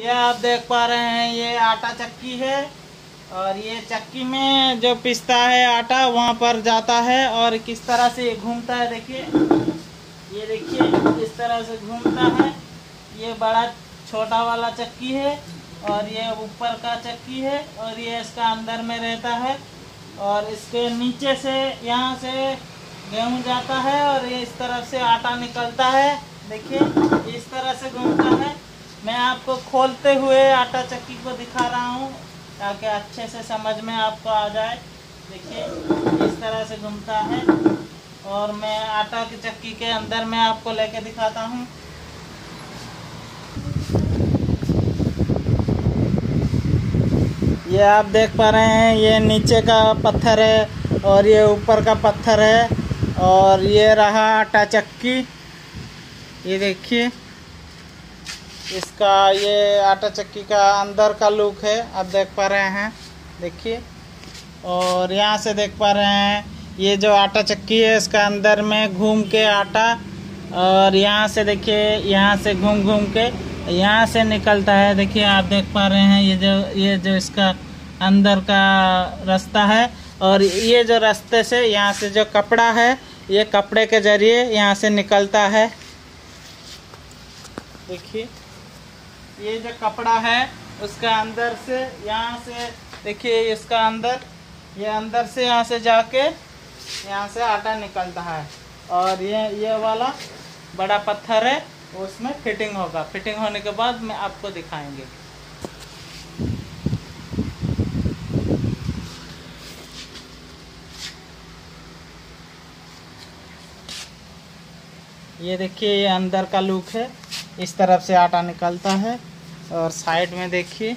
ये आप देख पा रहे हैं, ये आटा चक्की है और ये चक्की में जो पिसता है आटा वहाँ पर जाता है और किस तरह से ये घूमता है। देखिए, ये देखिए इस तरह से घूमता है। ये बड़ा छोटा वाला चक्की है और ये ऊपर का चक्की है और ये इसका अंदर में रहता है और इसके नीचे से यहाँ से गेहूँ जाता है और ये इस तरफ से आटा निकलता है। देखिए इस तरह से घूमता है। मैं आपको खोलते हुए आटा चक्की को दिखा रहा हूँ ताकि अच्छे से समझ में आपको आ जाए। देखिए इस तरह से घूमता है और मैं आटा की चक्की के अंदर में आपको लेके दिखाता हूँ। ये आप देख पा रहे हैं, ये नीचे का पत्थर है और ये ऊपर का पत्थर है और ये रहा आटा चक्की। ये देखिए इसका, ये आटा चक्की का अंदर का लुक है, आप देख पा रहे हैं। देखिए और यहाँ से देख पा रहे हैं, ये जो आटा चक्की है इसका अंदर में घूम के आटा, और यहाँ से देखिए यहाँ से घूम घूम के यहाँ से निकलता है। देखिए आप देख पा रहे हैं, ये जो इसका अंदर का रास्ता है और ये जो रास्ते से यहाँ से जो कपड़ा है ये कपड़े के जरिए यहाँ से निकलता है। देखिए ये जो कपड़ा है उसका अंदर से यहाँ से, देखिए इसका अंदर, ये अंदर से यहाँ से जाके यहाँ से आटा निकलता है। और ये वाला बड़ा पत्थर है, उसमें फिटिंग होगा। फिटिंग होने के बाद मैं आपको दिखाएंगे। ये देखिए ये अंदर का लुक है, इस तरफ से आटा निकलता है। और साइड में देखिए।